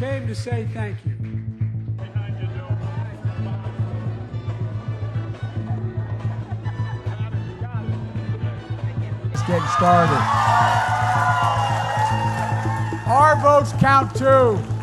came to say thank you. Let's get started. Our votes count too.